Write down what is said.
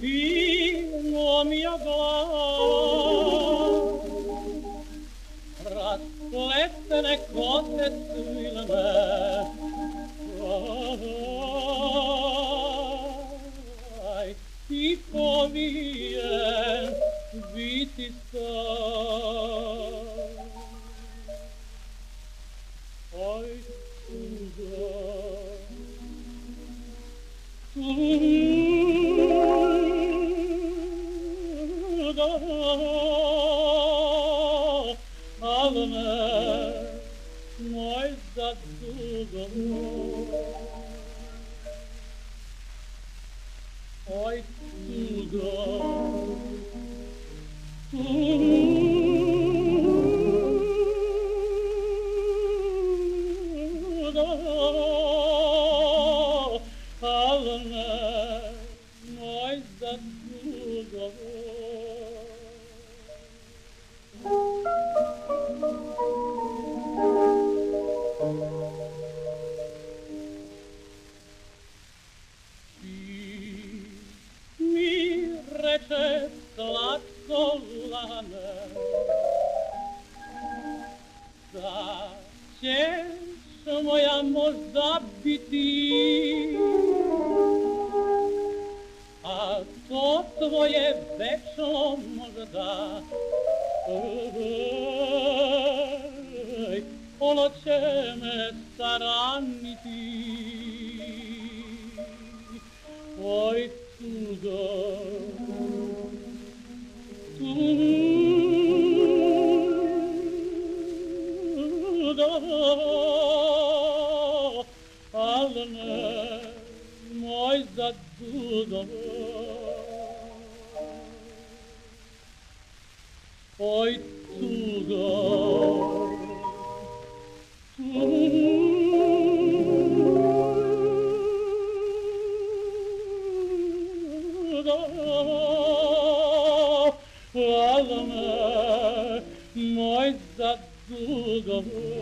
vino mia va rasplettene cose sui la me ai ti povie viti sta oi tu Oi, tudo, alma, nós da tudo. Altyazı M.K.